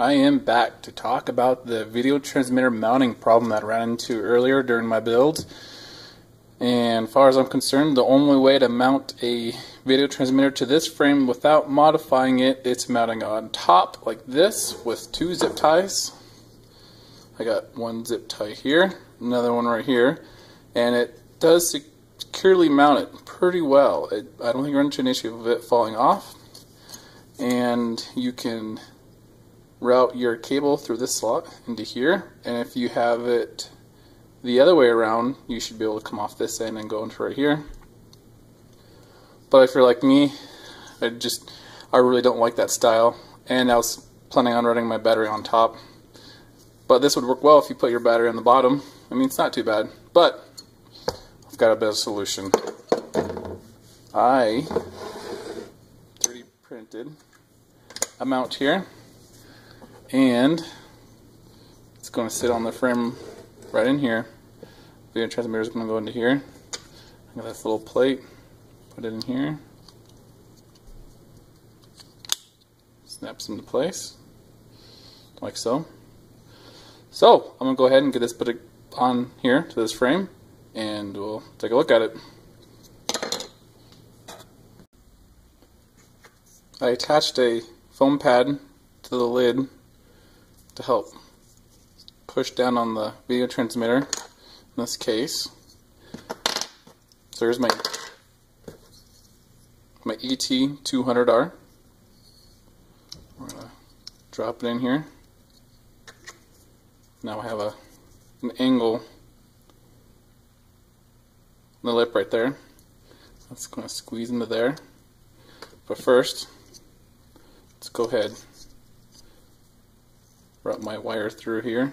I am back to talk about the video transmitter mounting problem that I ran into earlier during my build. And as far as I'm concerned, the only way to mount a video transmitter to this frame without modifying it, it's mounting on top like this with two zip ties. I got one zip tie here, another one right here, and it does securely mount it pretty well. I don't think I run into an issue of it falling off, and you can route your cable through this slot into here, and if you have it the other way around, you should be able to come off this end and go into right here. But if you're like me, I really don't like that style, and I was planning on running my battery on top. But this would work well if you put your battery on the bottom. I mean, it's not too bad, but I've got a better solution. I 3D printed a mount here, and it's going to sit on the frame right in here. Video transmitter is going to go into here. I got this little plate, put it in here, snaps into place like so. So I'm going to go ahead and get this put on here to this frame, and we'll take a look at it. I attached a foam pad to the lid to help push down on the video transmitter in this case. So here's my ET 200R. We're going to drop it in here. Now I have an angle on the lip right there. That's going to squeeze into there. But first, let's go ahead, route my wire through here.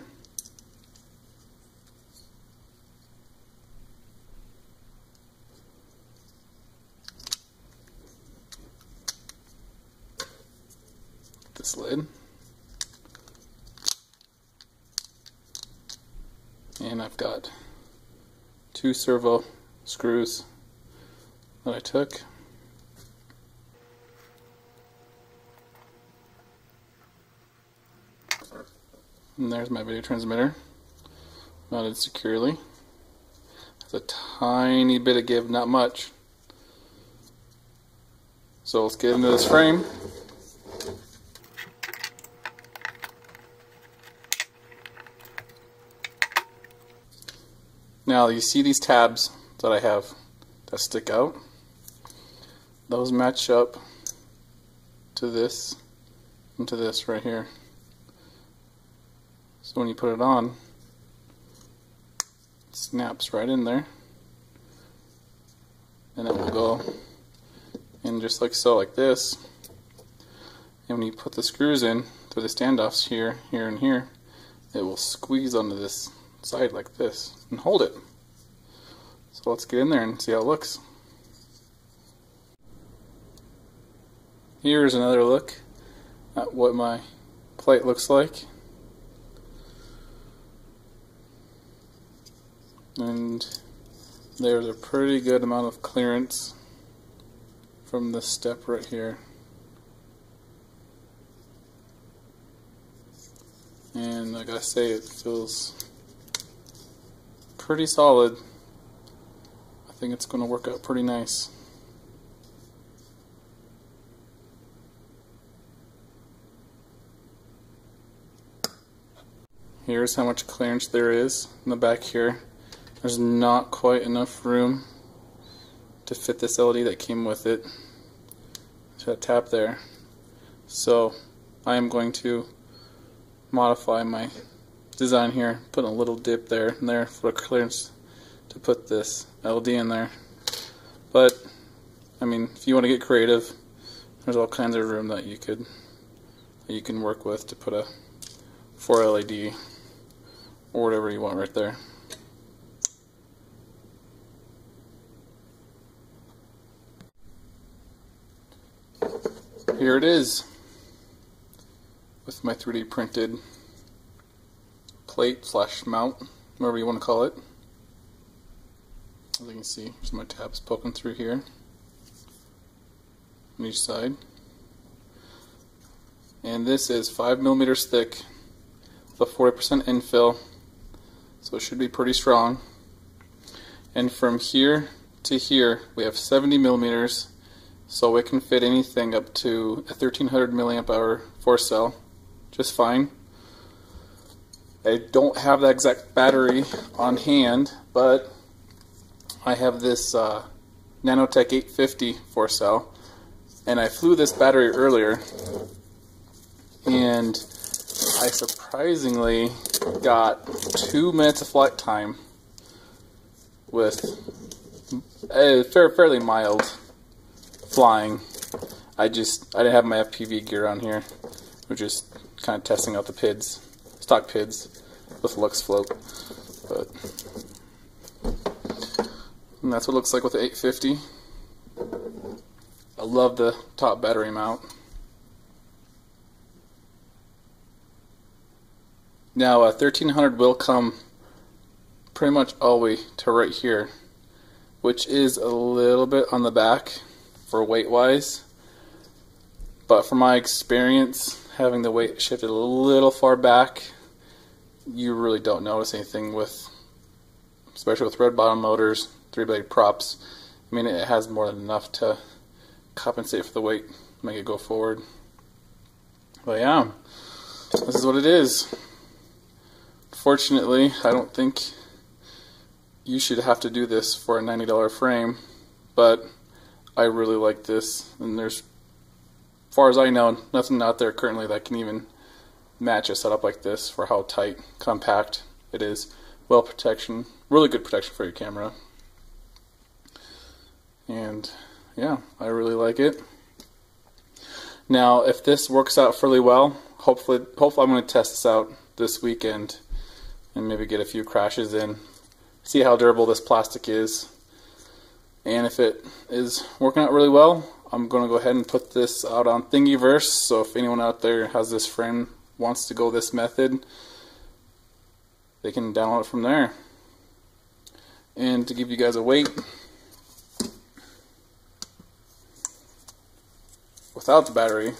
This lid, and I've got two servo screws that I took. And there's my video transmitter mounted securely. There's a tiny bit of give, not much. So let's get into this frame. Now you see these tabs that I have that stick out. Those match up to this and to this right here. So when you put it on, it snaps right in there, and it will go in just like so, like this. And when you put the screws in through the standoffs here, here, and here, it will squeeze onto this side like this and hold it. So let's get in there and see how it looks. Here's another look at what my plate looks like. And there's a pretty good amount of clearance from this step right here. And like I say, it feels pretty solid. I think it's going to work out pretty nice. Here's how much clearance there is in the back here. There's not quite enough room to fit this LED that came with it to that tap there. So I am going to modify my design here, put a little dip there and there for clearance to put this LED in there. But I mean, if you want to get creative, there's all kinds of room that you can work with to put a 4 LED or whatever you want right there. Here it is with my 3D printed plate slash mount, whatever you want to call it. As you can see, there's my tabs poking through here on each side. and this is 5 millimeters thick with a 40% infill, so it should be pretty strong. And from here to here we have 70 millimeters, so it can fit anything up to a 1300 milliamp hour 4-cell just fine. I don't have the exact battery on hand, but I have this Nanotech 850 4-cell, and I flew this battery earlier, and I surprisingly got 2 minutes of flight time with a fairly mild flying. I didn't have my FPV gear on here. We're just kind of testing out the PIDs, stock PIDs with Lux Float, and that's what it looks like with the 850. I love the top battery mount. Now 1300 will come pretty much all the way to right here, which is a little bit on the back for weight wise, but from my experience, having the weight shifted a little far back, you really don't notice anything with, especially with red bottom motors, 3-blade props. I mean, it has more than enough to compensate for the weight, make it go forward. But yeah, this is what it is. Fortunately, I don't think you should have to do this for a $90 frame, but I really like this, and there's, as far as I know, nothing out there currently that can even match a setup like this for how tight, compact it is. Well, protection, really good protection for your camera, and yeah, I really like it. Now, if this works out fairly well, hopefully I'm going to test this out this weekend and maybe get a few crashes in, see how durable this plastic is. And if it is working out really well, I'm going to go ahead and put this out on Thingiverse, so if anyone out there has this frame, wants to go this method, they can download it from there. And to give you guys a weight, without the battery,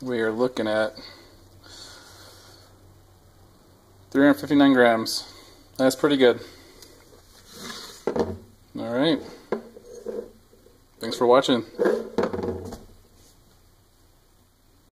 we are looking at 359 grams. That's pretty good. Alright. Thanks for watching.